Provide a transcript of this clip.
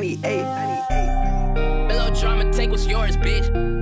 98. Below drama, take what's yours, bitch.